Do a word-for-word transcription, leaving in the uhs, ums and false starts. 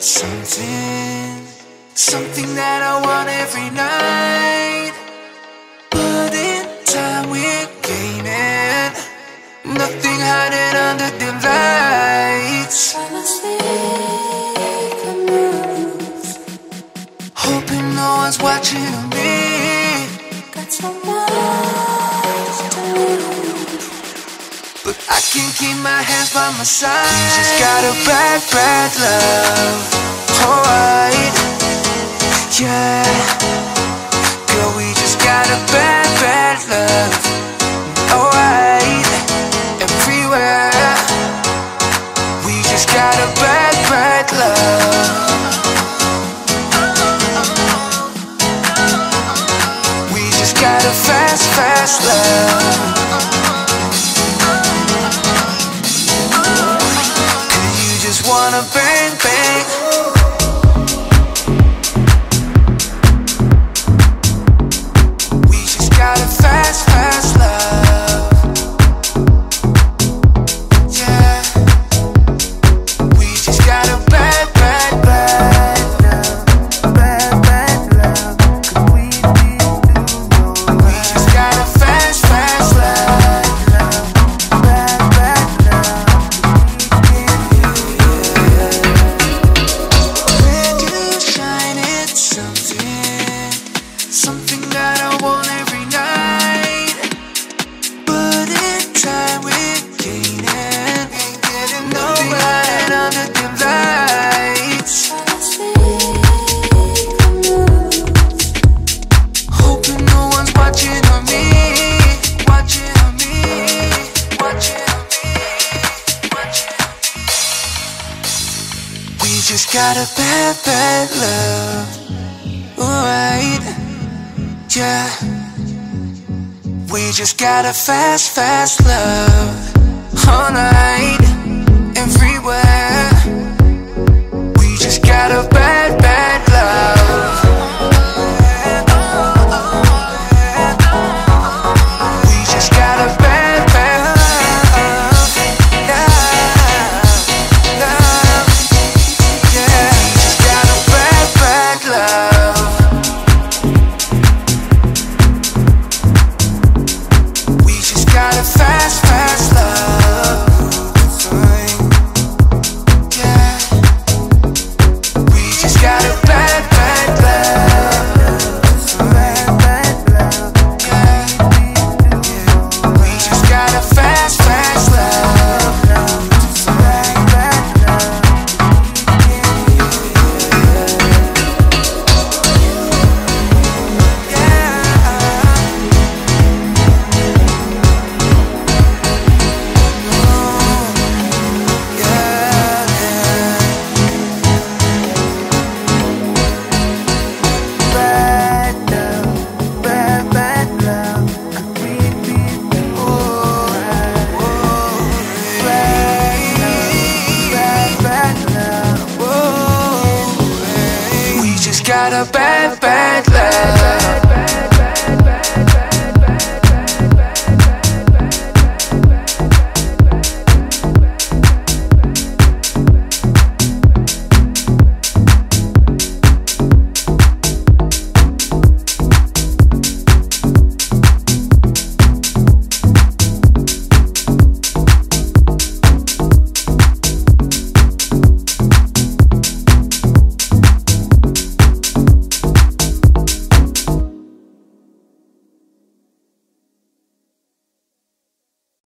Something, something that I want every night. But in time we're gaining, nothing hiding under the lights. I must make a move, hoping no one's watching me. Got so much to lose, but I can't keep my hands by my side. You just got a bad, bad love. Alright, yeah, girl, we just got a bad, bad love. Alright, everywhere, we just got a bad, bad love. We just got a fast, fast love. Cause you just wanna bang, bang. Got a bad, bad love. Alright, yeah, we just got a fast, fast love. All night, everywhere, we just got a bad, bad love. We just got a bad, bad love. Love, love. Got a bad, bad